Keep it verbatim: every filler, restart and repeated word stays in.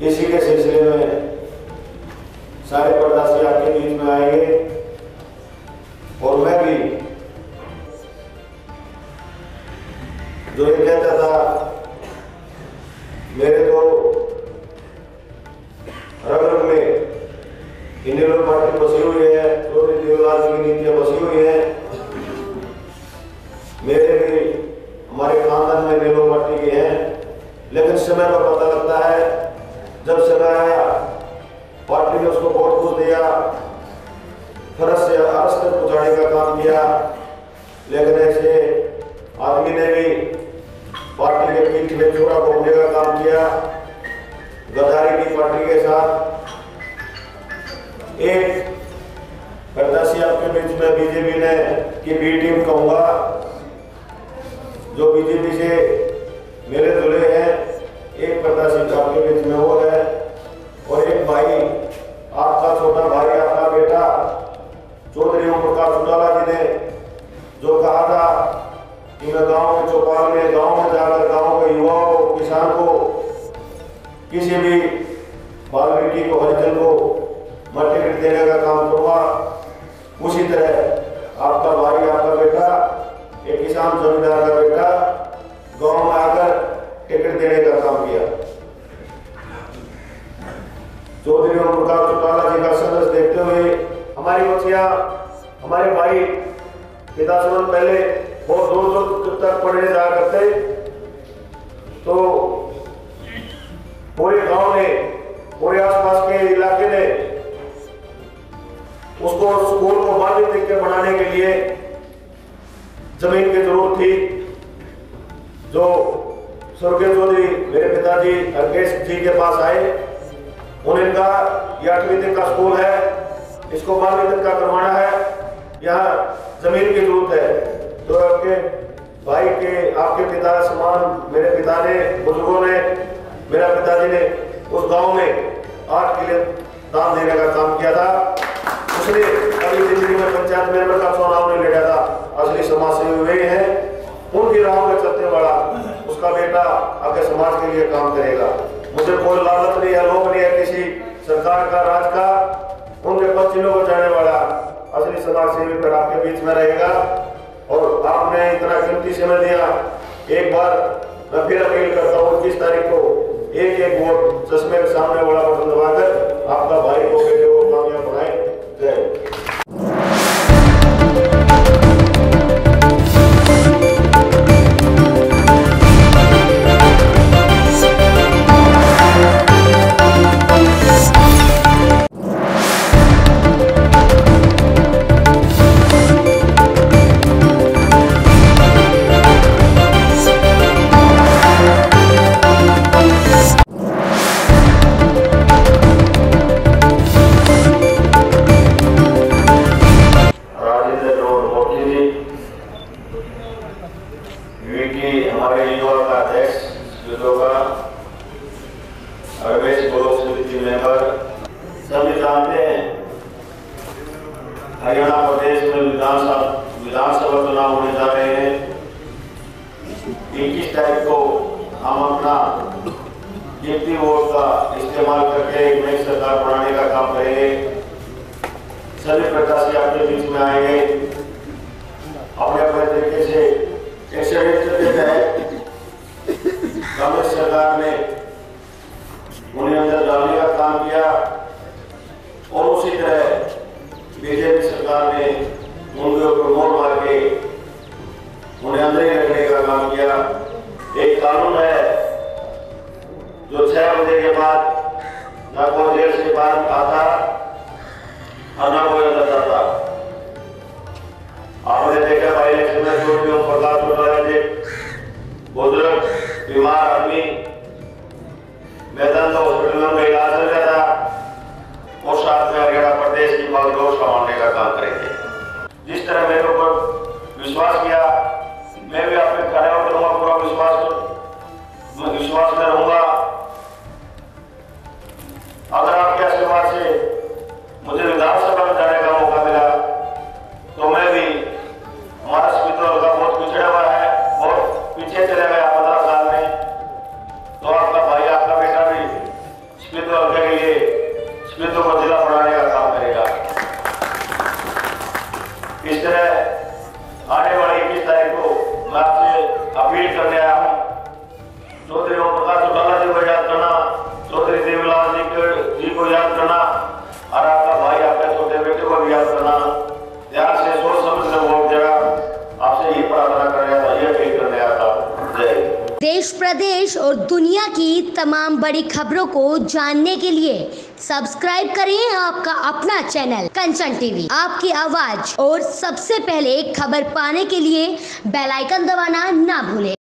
इसी के सिलसिले में सारे प्रत्याशी आपके बीच में आएंगे और मैं भी जो ये कहता था मेरे को रग रग में इंडियन लोग पार्टी बसी हुई है, देवदास की नीतियां बसी हुई है, मेरे भी हमारे खानदान में इंडियन लोग पार्टी के हैं, लेकिन समय पर पता लगता है जब समय आया पार्टी ने उसको बहुत कुछ दिया, फरज से अरस तक पहुँचाने का काम किया, लेकिन ऐसे आदमी ने भी पार्टी के पीठ में छोटा घोड़ने का काम किया, गद्दारी की पार्टी के साथ। एक प्रत्याशी आपके बीच में बीजेपी ने की बी टीम कहूँगा, जो बीजेपी से मेरे जुड़े हैं, एक प्रत्याशी आपके बीच में वो है और एक भाई आपका छोटा भाई आपका बेटा चौधरी ओम प्रकाश चौटाला जी ने जो कहा था कि मैं गांव के चौपाल में गांव में जाकर गांव के युवाओं को किसान को किसी भी बाल बेटी को हरिजन को मल्टीग्रेड देने का काम करूँगा, उसी तरह आपका भाई आपका बेटा एक किसान जमींदार का बेटा गांव में आकर टिकट देने का काम किया। चौधरी ओम प्रकाश चौटाला जी का संघर्ष देखते हुए हमारी बच्चियां हमारे भाई पिता सुमन पहले बहुत दूर दूर तक पढ़ने जा करते, तो पूरे गांव ने पूरे आसपास के इलाके ने उसको स्कूल को बाधित बनाने के लिए जमीन की जरूरत थी। जो स्वर्गीय चौधरी मेरे पिताजी हरकेश जी के पास आए, उन्होंने कहा यह आठवीं तक का स्कूल है, इसको बारहवीं तक का करवाना है, यहाँ जमीन की जरूरत है। तो आपके भाई के आपके पिता समान मेरे पिता ने बुजुर्गों ने मेरा पिताजी ने उस गांव में आठ किले दान देने का काम किया था, उसने अगली जिंदगी में पंचायत मेंबर का चुनाव नहीं लड़ा था, असली समाज से हुए हैं, उनकी राह में चलते बड़ा उसका बेटा आगे समाज के लिए काम करेगा। मुझे कोई लालच नहीं है, लोभ नहीं है किसी सरकार का राज का, उनके बच्चों को जाने वाला असली समाज सेवी पर आपके बीच में रहेगा। और आपने इतना कीमती समय दिया, एक बार मैं फिर अपील करता हूँ इक्कीस तारीख को एक एक वोट चश्मे के सामने बड़ा बटन दबाकर आपका भाई को बेटे को कामयाब बनाए। जय हरियाणा प्रदेश में विधानसभा चुनाव होने जा रहे हैं। इक्कीस तारीख को हम अपना कीमती वोट का इस्तेमाल करके एक नई सरकार बनाने का काम करेंगे। सभी प्रत्याशी आपके बीच में आएंगे, अपने अपने तरीके से कांग्रेस सरकार ने उन्हें अंदर डालने का काम किया और उसी तरह बीजेपी सरकार ने उनके ऊपर मोड़ मार के उन्हें अंदर ही रखने का काम किया। एक कानून है जो छह बजे के बाद ना कोई देर से बाद आता और ना कोई अंदर जाता। आपने देखा भाई इलेक्शन में जो भी प्रकार बुजुर्ग बीमार आदमी मैदान हॉस्पिटल में उनका इलाज हो जाता और साथ में हरियाणा प्रदेश की बागडोर संभालने का काम करेंगे। जिस तरह मेरे ऊपर विश्वास किया, मैं भी अपने कार्यकर्ताओं का पूरा विश्वास मैं विश्वास में रहूंगा। अगर आपके आशीर्वाद से मुझे विधानसभा में जाने का मौका मिला तो मैं भी हमारा स्पीकर का बहुत पिछड़ा हुआ है, बहुत पीछे चले गया पंद्रह साल में, तो आपका भाई आपका बेटा भी प्रयास करना, ध्यान से सोच समझ कर वोट देना, आपसे ये प्रार्थना कर रहा था, ये अपील कर रहा था। जय। देश, प्रदेश और दुनिया की तमाम बड़ी खबरों को जानने के लिए सब्सक्राइब करें आपका अपना चैनल कंचन टीवी। आपकी आवाज और सबसे पहले खबर पाने के लिए बेल आइकन दबाना ना भूलें।